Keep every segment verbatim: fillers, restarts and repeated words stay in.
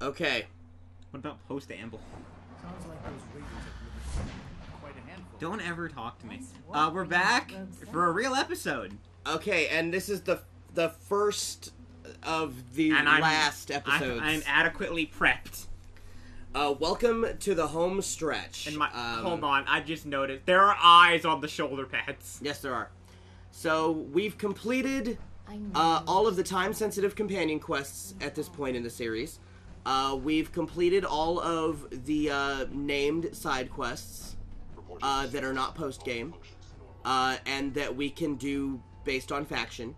Okay. What about post-amble? Sounds like those readers are quite a handful. Don't ever talk to me. Uh, we're back for a real episode. Okay, and this is the the first of the and last I'm, episodes. I'm, I'm adequately prepped. Uh, welcome to the home stretch. And my, um, hold on, I just noticed there are eyes on the shoulder pads. Yes, there are. So we've completed uh, all of the time-sensitive companion quests at this point in the series. Uh, we've completed all of the uh, named side quests uh, that are not post-game, uh, and that we can do based on faction.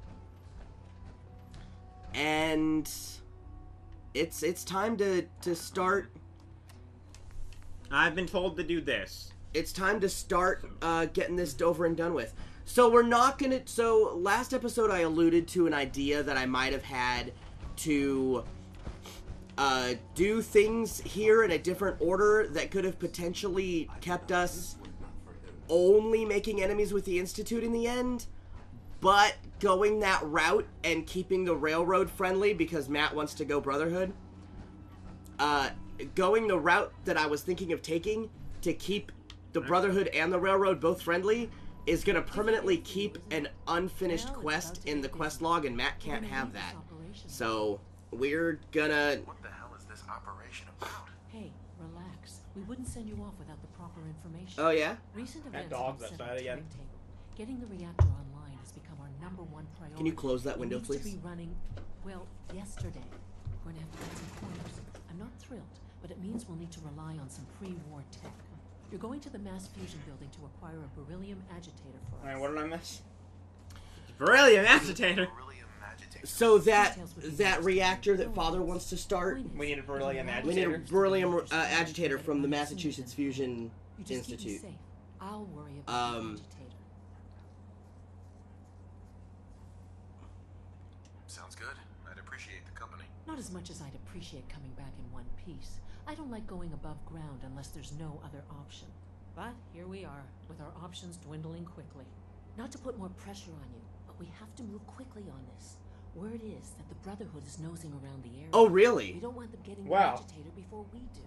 And it's it's time to to start. I've been told to do this. It's time to start uh, getting this over and done with. So we're not gonna... So, last episode I alluded to an idea that I might have had to uh, do things here in a different order that could have potentially kept us only making enemies with the Institute in the end, but going that route and keeping the Railroad friendly because Matt wants to go Brotherhood. Uh... Going the route that I was thinking of taking to keep the Brotherhood and the Railroad both friendly is going to permanently keep an unfinished quest in the quest log, and Matt can't have that. So we're gonna... What the hell is this operation about? Hey, relax. We wouldn't send you off without the proper information. Oh yeah? Recent that dog's outside again. Getting the reactor online has become our number one priority. Can you close that window, please? It needs to be running, well, yesterday. We're gonna have to get some corners. I'm not thrilled. But it means we'll need to rely on some pre-war tech. You're going to the Mass Fusion building to acquire a beryllium agitator for us. Alright, what did I miss? Beryllium agitator! So that that reactor that Father wants to start... We need a beryllium agitator. We need a beryllium uh, agitator from the Massachusetts Fusion Institute. I'll worry about the agitator. Sounds good. I'd appreciate the company. Not as much as I'd appreciate coming back in one piece. I don't like going above ground unless there's no other option. But here we are, with our options dwindling quickly. Not to put more pressure on you, but we have to move quickly on this. Word is that the Brotherhood is nosing around the area. Oh, really? We don't want them getting wow. the agitator before we do.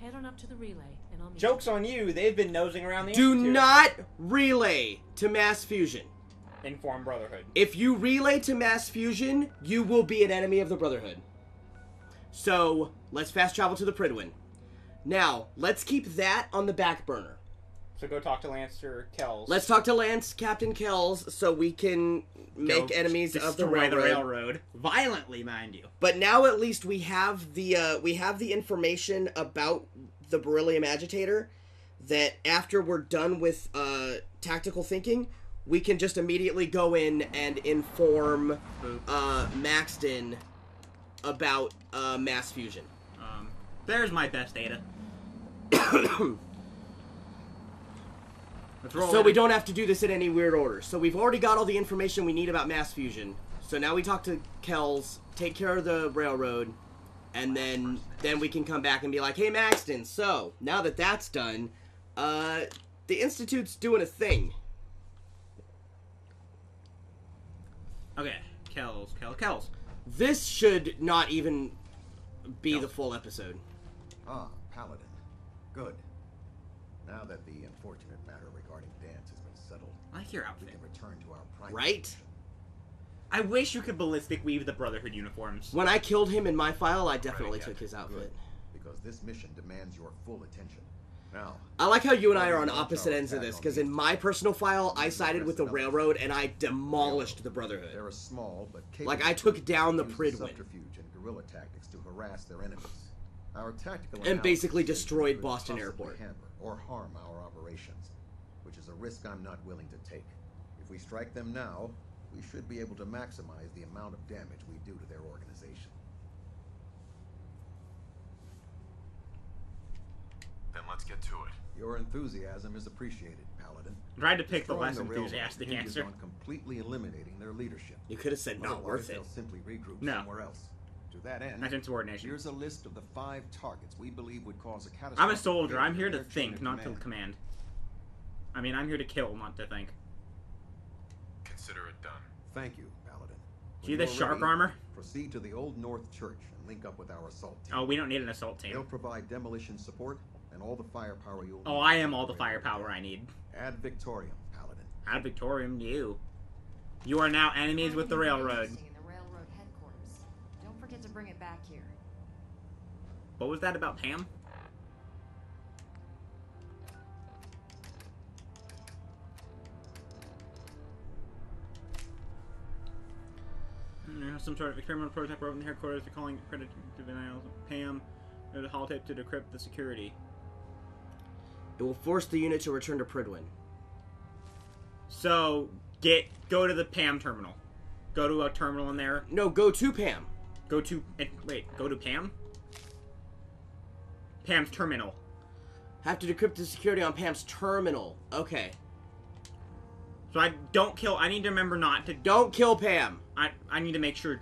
Head on up to the relay, and I'll meet Joke's you. on you, they've been nosing around the area. Do Institute. not relay to Mass Fusion. Inform Brotherhood. If you relay to Mass Fusion, you will be an enemy of the Brotherhood. So, let's fast travel to the Prydwen. Now, let's keep that on the back burner. So go talk to Lance or Kells. Let's talk to Lance, Captain Kells, so we can make go enemies of the railroad. the railroad. Violently, mind you. But now at least we have the uh, we have the information about the beryllium agitator that after we're done with uh, tactical thinking, we can just immediately go in and inform uh, Maxson about uh, Mass Fusion. Um, there's my best data. Let's roll so we don't have to do this in any weird order. So we've already got all the information we need about Mass Fusion. So now we talk to Kells, take care of the Railroad, and then then we can come back and be like, hey, Maxson, so now that that's done, uh, the Institute's doing a thing. Okay, Kells, Kells, Kells. This should not even be Kells. the full episode. Ah, Paladin. Good. Now that the unfortunate matter regarding dance has been settled, I like your outfit. We can return to our private right? Mission. I wish you could ballistic weave the Brotherhood uniforms. When I killed him in my file, I definitely right, took his outfit. Good. Because this mission demands your full attention. Now, I like how you and I are on opposite ends of this, because in my personal file, I sided with the Railroad and I demolished the Brotherhood. They're a small but capable. Like I took down the Prydwen. Subterfuge and guerrilla tactics to harass their enemies. Our tactical and basically destroyed Boston Airport. Or harm our operations, which is a risk I'm not willing to take. If we strike them now, we should be able to maximize the amount of damage we do to their organization. Then let's get to it. Your enthusiasm is appreciated, Paladin. I tried to pick the less enthusiastic answer. On completely eliminating their leadership. You could have said not worth it. They'll simply regroup no. somewhere else. To that end, here's a list of the five targets we believe would cause a catastrophe. I'm a soldier. I'm here to think, not to command. I mean, I'm here to kill, not to think. Consider it done. Thank you, Paladin. See this sharp armor? Proceed to the Old North Church and link up with our assault team. Oh, we don't need an assault team. They'll provide demolition support and all the firepower you'll need. Oh, I am all the firepower I need. Ad Victoriam, Paladin. Ad Victoriam, you. You are now enemies with the Railroad. In the Railroad headquarters. Don't forget to bring it back here. What was that about Pam? There's some sort of experimental prototype over in the headquarters. They're calling it credit to denial. P A M, there's a holotape to decrypt the security. It will force the unit to return to Prydwen. So, get go to the P A M terminal. Go to a terminal in there. No, go to P A M. Go to... Wait, go to P A M? P A M's terminal. Have to decrypt the security on P A M's terminal. Okay. So I don't kill... I need to remember not to... Don't kill P A M! I, I need to make sure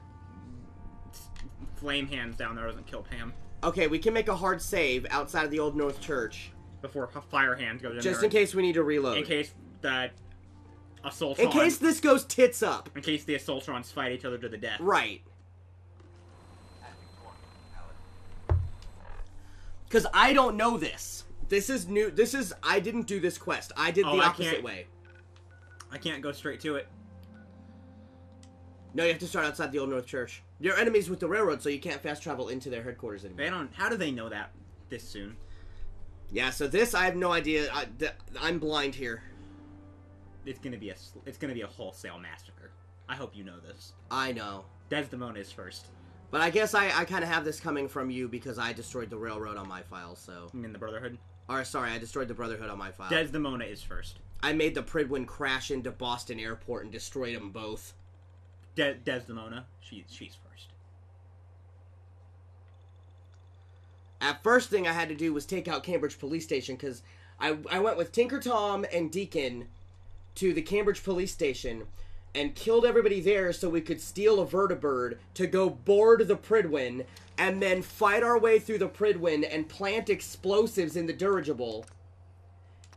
Flame Hands down there doesn't kill Pam. Okay, we can make a hard save outside of the Old North Church. Before Fire Hands goes in there. Just in case we need to reload. In case that Assaultron... In case this goes tits up. In case the Assaultrons fight each other to the death. Right. Because I don't know this. This is new. This is... I didn't do this quest. I did oh, the opposite I way. I can't go straight to it. No, you have to start outside the Old North Church. You're enemies with the Railroad, so you can't fast travel into their headquarters anymore. They don't... How do they know that this soon? Yeah, so this, I have no idea. I, I'm blind here. It's gonna be a... It's gonna be a wholesale massacre. I hope you know this. I know. Desdemona is first. But I guess I, I kind of have this coming from you because I destroyed the Railroad on my file, so... You mean the Brotherhood? Or, sorry, I destroyed the Brotherhood on my file. Desdemona is first. I made the Prydwen crash into Boston Airport and destroyed them both. De Desdemona, she, she's first. At first thing I had to do was take out Cambridge Police Station, because I, I went with Tinker Tom and Deacon to the Cambridge Police Station and killed everybody there so we could steal a vertibird to go board the Prydwen and then fight our way through the Prydwen and plant explosives in the dirigible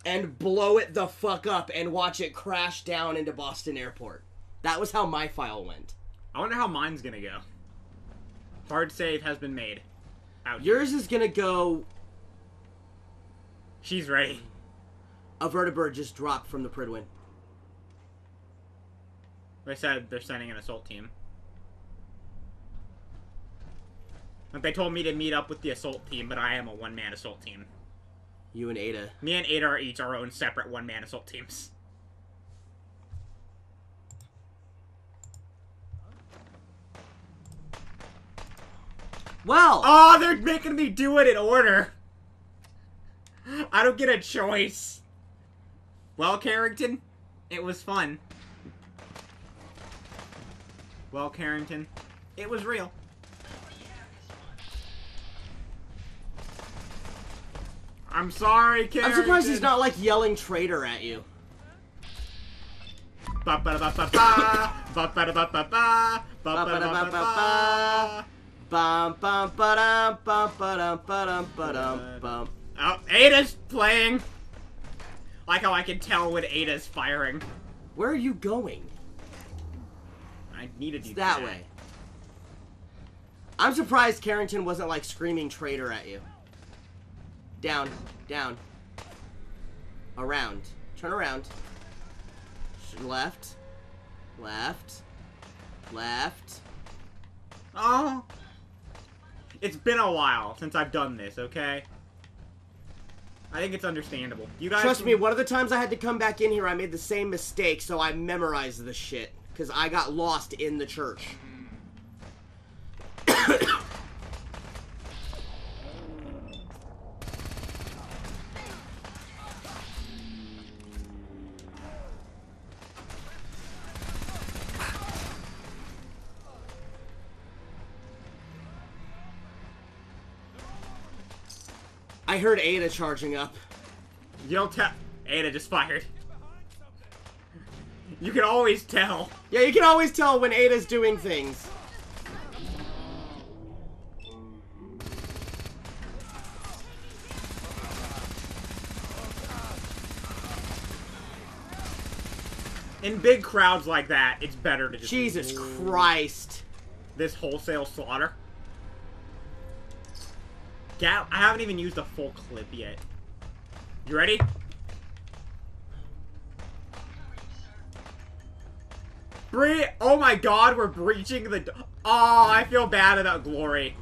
and blow it the fuck up and watch it crash down into Boston Airport. That was how my file went. I wonder how mine's gonna go. Hard save has been made. Out. Yours is gonna go... She's ready. A vertibird just dropped from the Prydwen. They said they're sending an assault team. But they told me to meet up with the assault team, but I am a one-man assault team. You and Ada. Me and Ada are each our own separate one-man assault teams. Well, oh, they're making me do it in order. I don't get a choice. Well, Carrington, it was fun. Well, Carrington, it was real. I'm sorry, Carrington. I'm surprised he's not, like, yelling traitor at you. Ba ba ba ba ba ba ba ba ba ba ba ba ba. Bum bum ba-dum bum ba-dum ba-dum ba-dum bum. Oh, Ada's playing! Like how I can tell when Ada's firing. Where are you going? I needed you that way. I'm surprised Carrington wasn't like screaming traitor at you. Down, down. Around. Turn around. Left. Left. Left. Oh, it's been a while since I've done this, okay? I think it's understandable. You guys trust me, one of the times I had to come back in here, I made the same mistake, so I memorized the shit. Because I got lost in the church. I heard Ada charging up. You'll tell. Ada just fired. You can always tell. Yeah, you can always tell when Ada's doing things. In big crowds like that, it's better to just... Jesus Christ. this wholesale slaughter. Yeah, I haven't even used a full clip yet. You ready? Bre- Oh my god, we're breaching the d- Oh, I feel bad about Glory.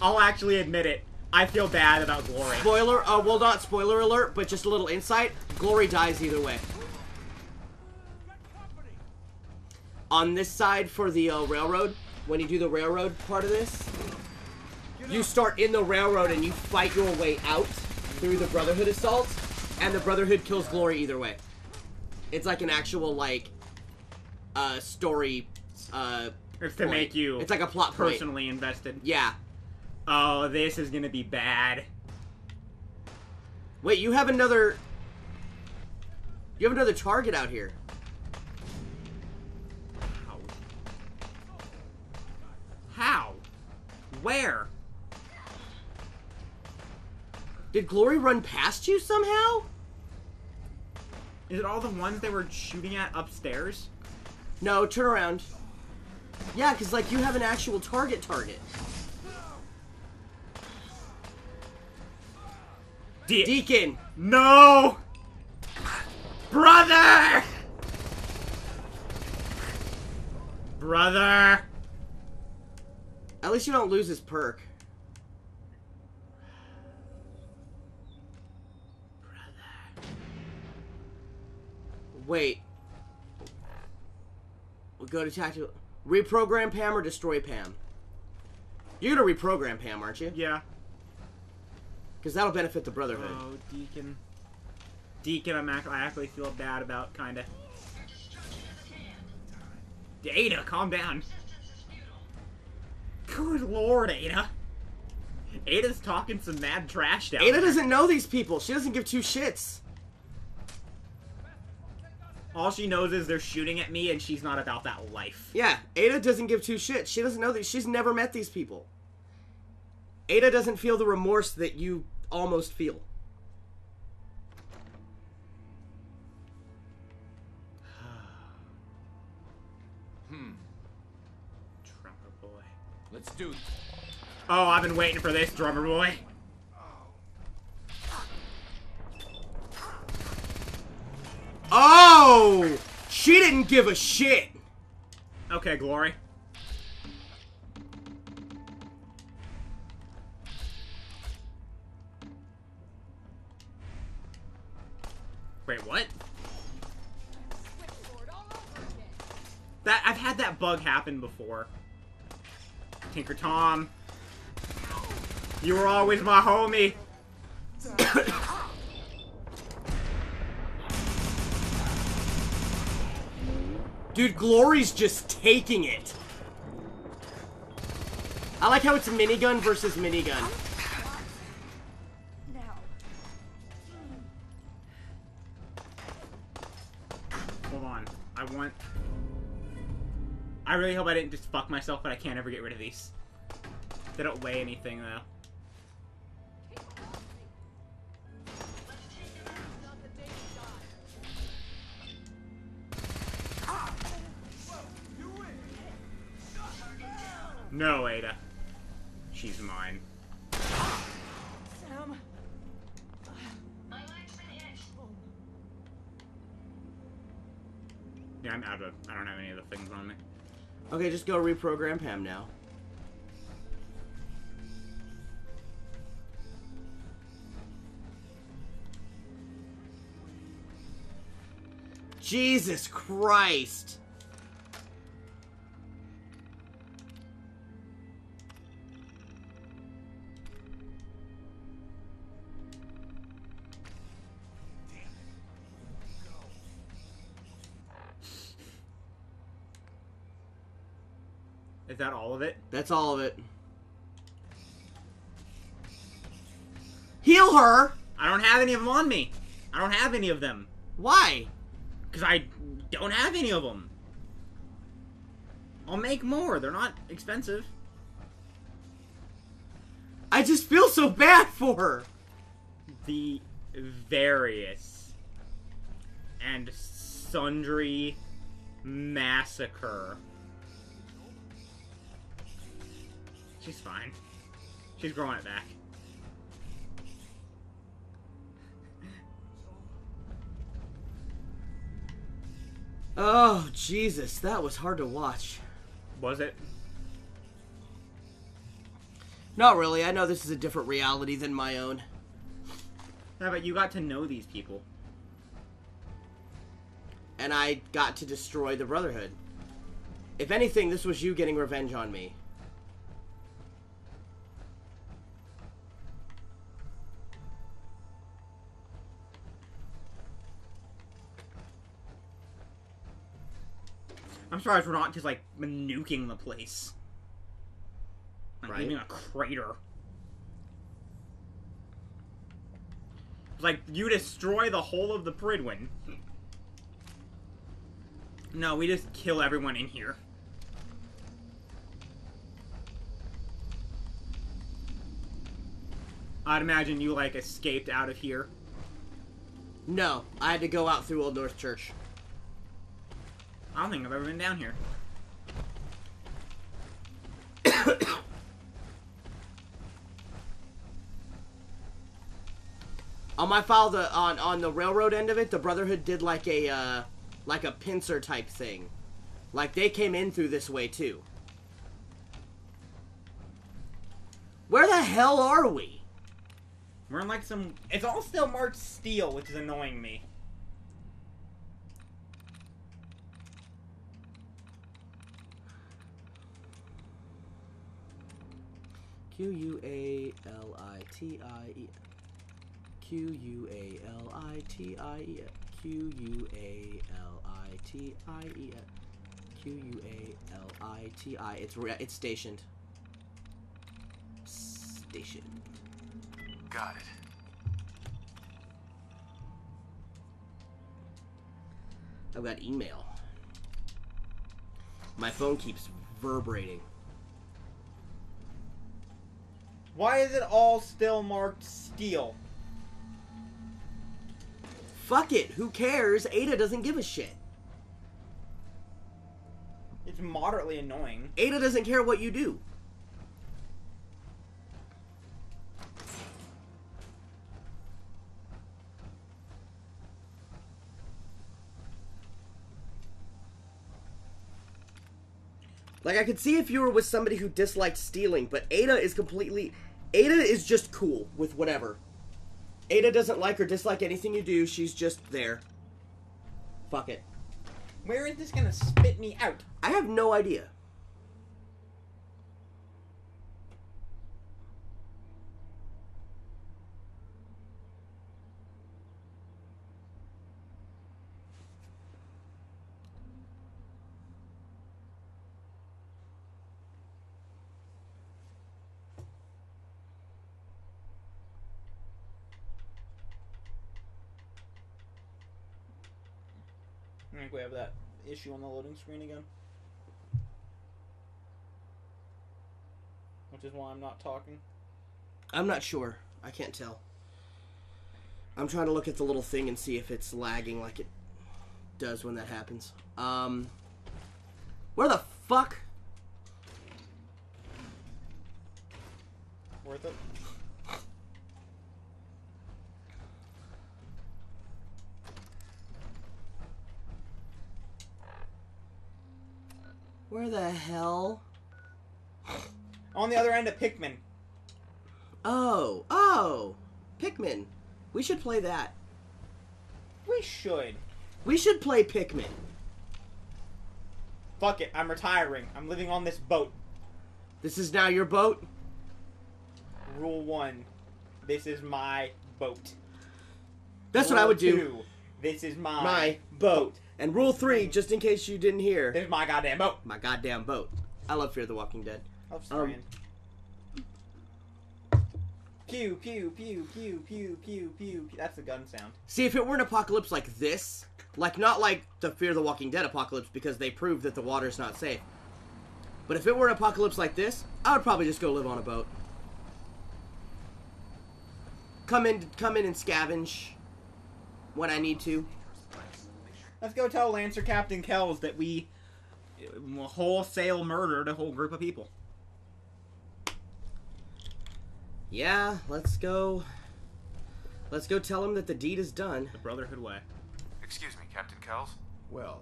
I'll actually admit it. I feel bad about Glory. Spoiler, uh, well not spoiler alert, but just a little insight. Glory dies either way. On this side for the uh, railroad, when you do the railroad part of this, you start in the railroad and you fight your way out through the Brotherhood assault, and the Brotherhood kills Glory either way. It's like an actual, like, uh, story, uh, It's to point. make you... It's like a plot personally point. invested. Yeah. Oh, this is gonna be bad. Wait, you have another... You have another target out here. How? How? Where? Did Glory run past you somehow? Is it all the ones they were shooting at upstairs? No, turn around. Yeah, because, like, you have an actual target target. De Deacon! No! Brother! Brother! At least you don't lose his perk. Brother. Wait. We'll go to tactical... Reprogram Pam or destroy Pam? You're gonna reprogram Pam, aren't you? Yeah. Because that'll benefit the Brotherhood. Oh, Deacon. Deacon, I'm act I actually feel bad about, kinda. Ada, calm down. Good lord, Ada. Ada's talking some mad trash down Ada there. Doesn't know these people. She doesn't give two shits. All she knows is they're shooting at me, and she's not about that life. Yeah, Ada doesn't give two shits. She doesn't know that. She's never met these people. Ada doesn't feel the remorse that you almost feel. Hmm. Drummer boy. Let's do it. Oh, I've been waiting for this, drummer boy. Oh! She didn't give a shit! Okay, Glory. Wait, what? That I've had that bug happen before. Tinker Tom. You were always my homie. Dude, Glory's just taking it. I like how it's minigun versus minigun. Hold on. I want... I really hope I didn't just fuck myself, but I can't ever get rid of these. They don't weigh anything, though. No, Ada. She's mine. Sam. My life's been hit. Yeah, I'm out of... I don't have any of the things on me. Okay, just go reprogram Pam now. Jesus Christ! Is that all of it? That's all of it. Heal her! I don't have any of them on me. I don't have any of them. Why? Because I don't have any of them. I'll make more. They're not expensive. I just feel so bad for her. The various and sundry massacre She's fine. She's growing it back. Oh, Jesus, that was hard to watch. Was it? Not really. I know this is a different reality than my own. Yeah, but you got to know these people. And I got to destroy the Brotherhood. If anything, this was you getting revenge on me. I'm surprised we're not just, like, nuking the place. Like, right. Leaving a crater. Like, you destroy the whole of the Prydwen. No, we just kill everyone in here. I'd imagine you, like, escaped out of here. No, I had to go out through Old North Church. I don't think I've ever been down here. On my file, the on on the railroad end of it, the Brotherhood did like a uh, like a pincer type thing, like they came in through this way too. Where the hell are we? We're in like some. It's all still marked steel, which is annoying me. Q U A L I T I E. Q U A L I T I E. Q U A L I T I E. Q U A L I T I. It's re it's stationed. Stationed. Got it. I've got email. My phone keeps vibrating. Why is it all still marked steel? Fuck it, who cares? Ada doesn't give a shit. It's moderately annoying. Ada doesn't care what you do. Like, I could see if you were with somebody who disliked stealing, but Ada is completely... Ada is just cool with whatever. Ada doesn't like or dislike anything you do. She's just there. Fuck it. Where is this gonna spit me out? I have no idea. I think we have that issue on the loading screen again. Which is why I'm not talking. I'm not sure. I can't tell. I'm trying to look at the little thing and see if it's lagging like it does when that happens. Um, where the fuck? Worth it. Where the hell? On the other end of Pikmin. Oh, oh, Pikmin. We should play that. We should. We should play Pikmin. Fuck it, I'm retiring. I'm living on this boat. This is now your boat? Rule one, this is my boat. That's Rule what I would do. Two, this is my, my boat. And rule three, just in case you didn't hear... There's my goddamn boat. My goddamn boat. I love Fear the Walking Dead. I love Strand. Um, pew, pew, pew, pew, pew, pew, pew. That's the gun sound. See, if it were an apocalypse like this, like not like the Fear the Walking Dead apocalypse because they proved that the water's not safe, but if it were an apocalypse like this, I would probably just go live on a boat. Come in, come in and scavenge when I need to. Let's go tell Lancer Captain Kells that we wholesale murdered a whole group of people. Yeah, let's go. Let's go tell him that the deed is done. The Brotherhood way. Excuse me, Captain Kells. Well,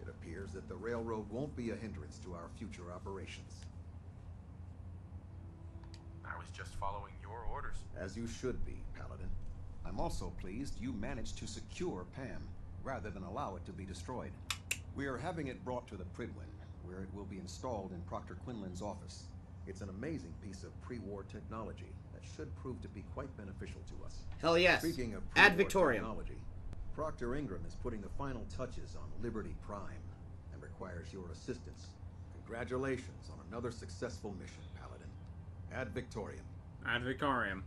it appears that the Railroad won't be a hindrance to our future operations. I was just following your orders. As you should be, Paladin. I'm also pleased you managed to secure PAM, rather than allow it to be destroyed. We are having it brought to the Prydwen, where it will be installed in Proctor Quinlan's office. It's an amazing piece of pre-war technology that should prove to be quite beneficial to us. Hell yes. Speaking of Ad Victoriam technology, Proctor Ingram is putting the final touches on Liberty Prime and requires your assistance. Congratulations on another successful mission, Paladin. Ad Victoriam. Ad Victoriam.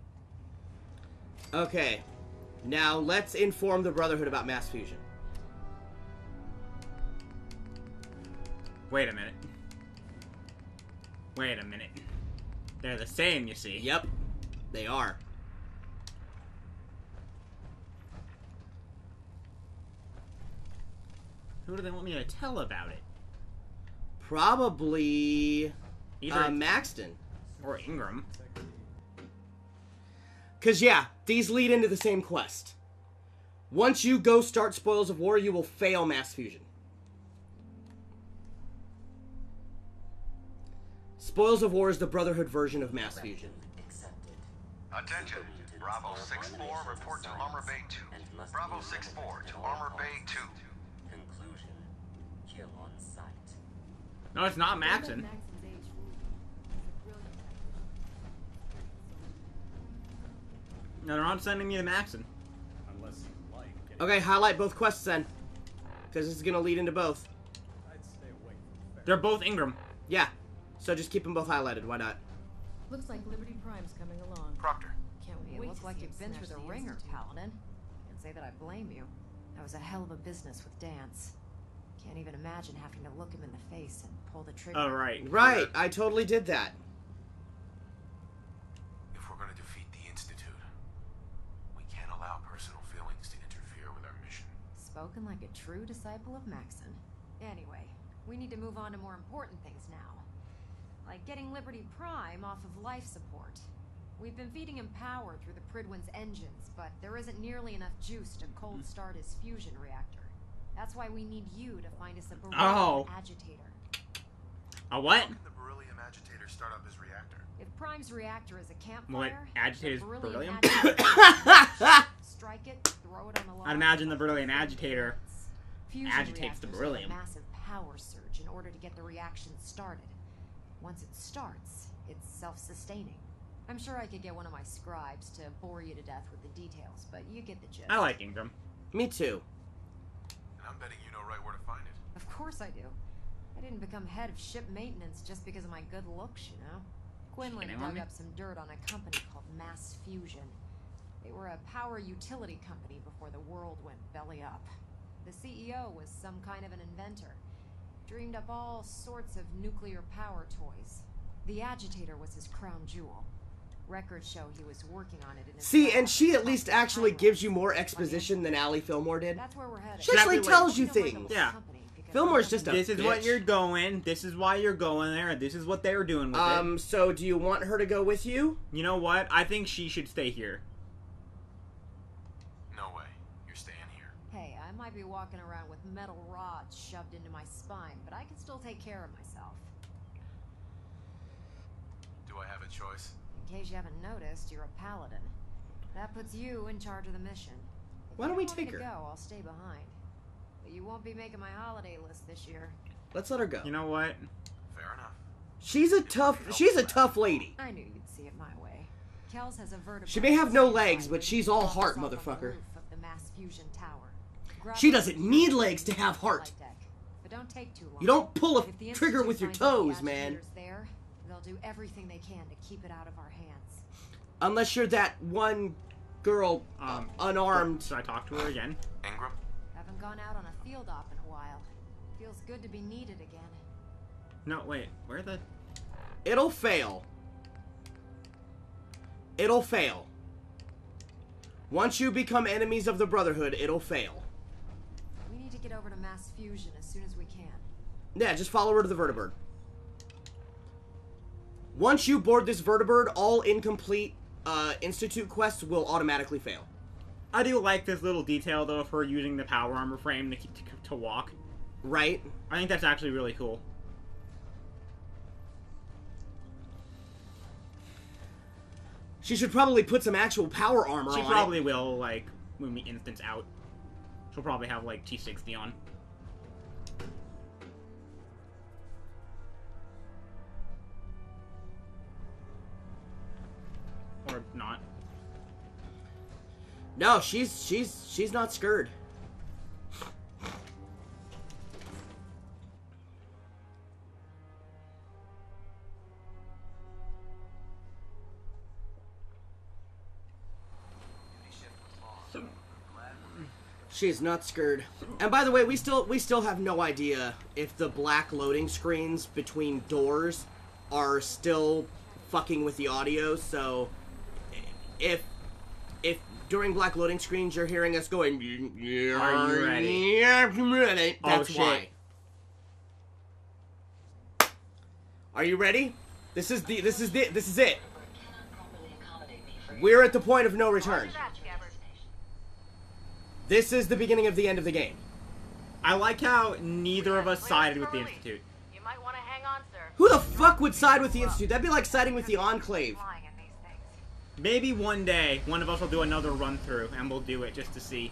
Okay. Now let's inform the Brotherhood about mass fusion. Wait a minute. Wait a minute. They're the same, you see. Yep. They are. Who do they want me to tell about it? Probably either uh, Maxson. Or Ingram. Because, yeah, these lead into the same quest. Once you go start Spoils of War, you will fail mass fusion. Spoils of War is the Brotherhood version of mass fusion. Attention, Bravo six four, report to Armor Bay two. Bravo six four to Armor Bay two. Conclusion, kill on sight. No, it's not Maxson. No, they're not sending me to Maxson. Unless you like. Okay, highlight both quests then, because this is gonna lead into both. I'd stay away from they're both Ingram. Yeah. So just keep them both highlighted. Why not? Looks like Liberty Prime's coming along. Proctor. Can't wait. It looks like you've been through the ringer, Paladin. Can't say that I blame you. That was a hell of a business with Dance. Can't even imagine having to look him in the face and pull the trigger. Oh, right. Right. I totally did that. If we're going to defeat the Institute, we can't allow personal feelings to interfere with our mission. Spoken like a true disciple of Maxson. Anyway, we need to move on to more important things now. Like getting Liberty Prime off of life support. We've been feeding him power through the Prydwen's engines, but there isn't nearly enough juice to cold start his fusion reactor. That's why we need you to find us a beryllium oh. agitator. A what? How can the beryllium agitator start up his reactor? If Prime's reactor is a campfire, what? Agitator's beryllium? beryllium? Strike it, throw it on the line. I'd imagine the beryllium agitator fusion agitates the beryllium. A massive power surge in order to get the reaction started. Once it starts, it's self-sustaining. I'm sure I could get one of my scribes to bore you to death with the details, but you get the gist. I like Ingram. Me too. And I'm betting you know right where to find it. Of course I do. I didn't become head of ship maintenance just because of my good looks, you know. Quinlan dug up some dirt on a company called Mass Fusion. They were a power utility company before the world went belly up. The C E O was some kind of an inventor. Dreamed up all sorts of nuclear power toys. The agitator was his crown jewel. Records show he was working on it in his See, and she at least actually gives you more exposition than Allie Fillmore did. That's where we're headed. She actually tells you things. Yeah. Fillmore's just a This is bitch. What you're going. This is why you're going there. This is what they were doing with um, it. Um, so do you want her to go with you? You know what? I think she should stay here. I might be walking around with metal rods shoved into my spine, but I can still take care of myself. Do I have a choice? In case you haven't noticed, you're a paladin. That puts you in charge of the mission. If Why don't we take her? Go, I'll stay behind. But you won't be making my holiday list this year. Let's let her go. You know what? Fair enough. She's a tough. She's a tough lady. I knew you'd see it my way. Kells has a vertebrae. She may have no legs, but she's all heart, motherfucker. Of the mass fusion tower. She doesn't need legs to have heart. But don't take too long. You don't pull a trigger with your toes, man. There, they'll do everything they can to keep it out of our hands. Unless you're that one girl um, unarmed. Should I talk to her again? Ingram? Haven't gone out on a field op in a while. Feels good to be needed again. No, wait. Where the... It'll fail. It'll fail. Once you become enemies of the Brotherhood, it'll fail. Get over to mass fusion as soon as we can. Yeah, just follow her to the vertibird. Once you board this vertibird, all incomplete uh, Institute quests will automatically fail. I do like this little detail, though, of her using the power armor frame to, to, to walk. Right. I think that's actually really cool. She should probably put some actual power armor on. She probably will, like, when we instance out. She'll probably have, like, T sixty on. Or not. No, she's she's she's not scared. She's not scared. And by the way, we still we still have no idea if the black loading screens between doors are still fucking with the audio. So if if during black loading screens you're hearing us going, "Are you ready?" ready? That's oh, why. Are you ready? This is the this is the this is it. We're at the point of no return. This is the beginning of the end of the game. I like how neither of us sided with the Institute. You might want to hang on, sir. Who the fuck would side with the Institute? That'd be like siding with the Enclave. Maybe one day, one of us will do another run-through, and we'll do it just to see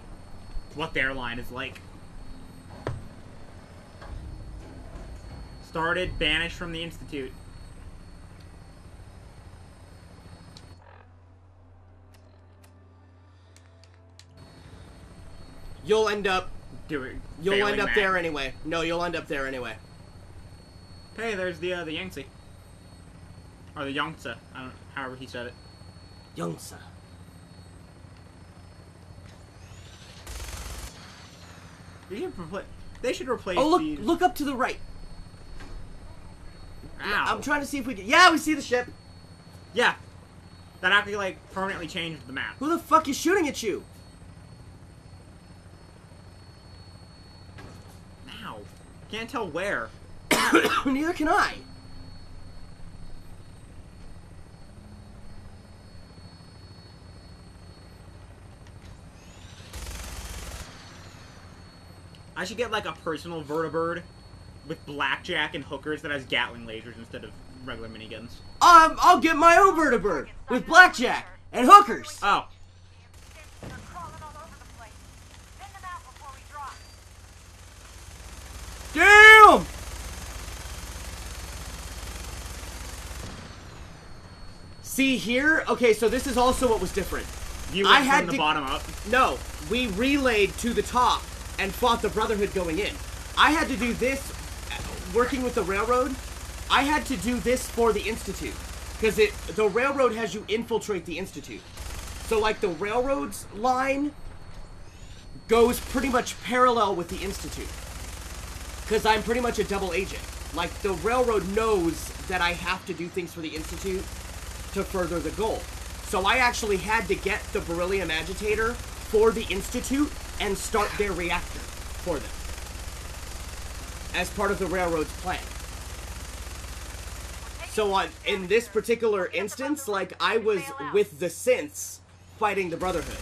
what their line is like. Started, banished from the Institute. You'll end up doing. You'll end up that. there anyway. No, you'll end up there anyway. Hey, there's the uh, the Yangtze, or the Yangtze. I don't. However he said it. Yangtze. They should replace. They should replace. Oh look! These. Look up to the right. Ow. I'm trying to see if we can. Yeah, we see the ship. Yeah. That actually like permanently changed the map. Who the fuck is shooting at you? Can't tell where. Neither can I. I should get like a personal vertibird with blackjack and hookers that has Gatling lasers instead of regular miniguns. Um, I'll get my own vertibird with blackjack and hookers. Oh. Damn! See here? Okay, so this is also what was different. You went I had from the to, bottom up. No, we relayed to the top and fought the Brotherhood going in. I had to do this, working with the Railroad, I had to do this for the Institute. Because it the Railroad has you infiltrate the Institute. So like the Railroad's line goes pretty much parallel with the Institute. Because I'm pretty much a double agent. Like, the Railroad knows that I have to do things for the Institute to further the goal. So I actually had to get the beryllium agitator for the Institute and start their reactor for them. As part of the Railroad's plan. So on, in this particular instance, like, I was with the synths fighting the Brotherhood.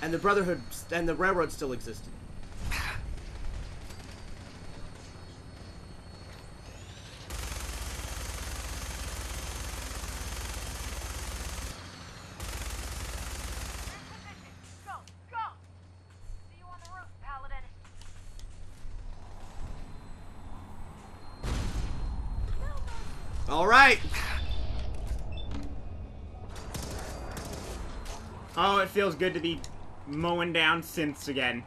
And the Brotherhood and the Railroad still existed. All right. Oh, it feels good to be mowing down synths again.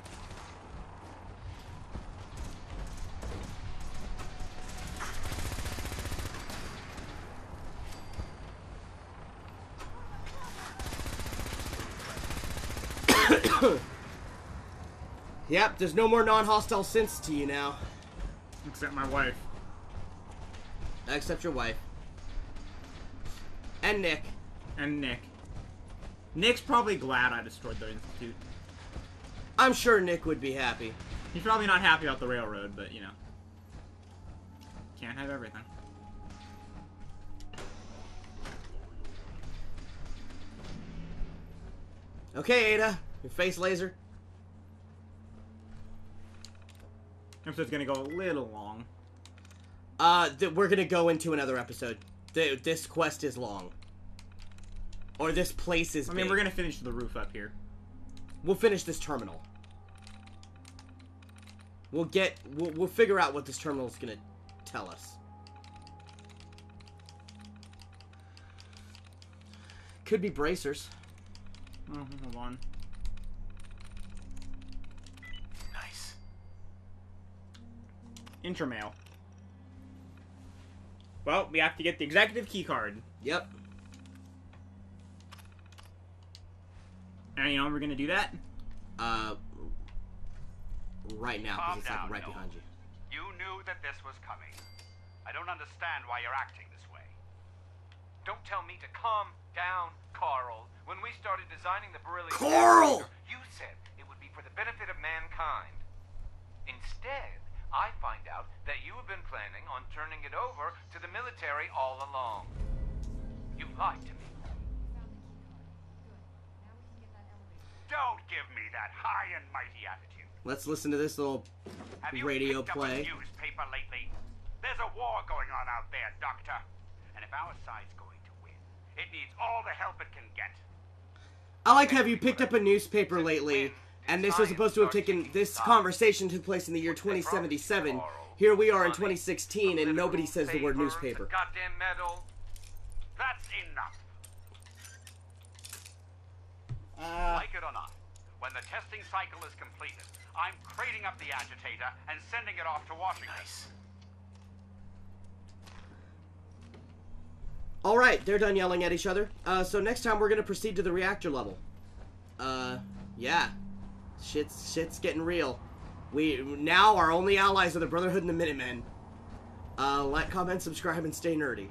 Yep, there's no more non-hostile synths to you now. Except my wife. Except your wife. And Nick. And Nick. Nick's probably glad I destroyed the Institute. I'm sure Nick would be happy. He's probably not happy about the Railroad, but, you know. Can't have everything. Okay, Ada, your face laser. Episode's gonna go a little long. Uh, th we're gonna go into another episode. Th this quest is long. Or this place is I mean, big. We're gonna finish the roof up here. We'll finish this terminal. We'll get... We'll, we'll figure out what this terminal is gonna tell us. Could be bracers. Oh, hold on. Nice. Intermail. Well, we have to get the executive key card. Yep. And you know when we're gonna do that? Uh, right now, because it's like right no. behind you. You knew that this was coming. I don't understand why you're acting this way. Don't tell me to calm down, Carl. When we started designing the beryllium, Carl, you said it would be for the benefit of mankind. Instead, I find out that you have been planning on turning it over to the military all along. You lied to me. Don't give me that high and mighty attitude. Let's listen to this little radio play. Have you picked up a newspaper lately? There's a war going on out there, Doctor. And if our side's going to win, it needs all the help it can get. I like have you picked up a newspaper lately, and this was supposed to have taken, this conversation took place in the year twenty seventy-seven. Here we are in twenty sixteen, and nobody says the word newspaper. Goddamn metal. That's enough. Uh, like it or not, when the testing cycle is completed, I'm crating up the agitator and sending it off to Washington. Nice. All right, they're done yelling at each other. Uh, so next time we're gonna proceed to the reactor level. Uh, yeah, shit's shit's getting real. We now our only allies are the Brotherhood and the Minutemen. Uh, like, comment, subscribe, and stay nerdy.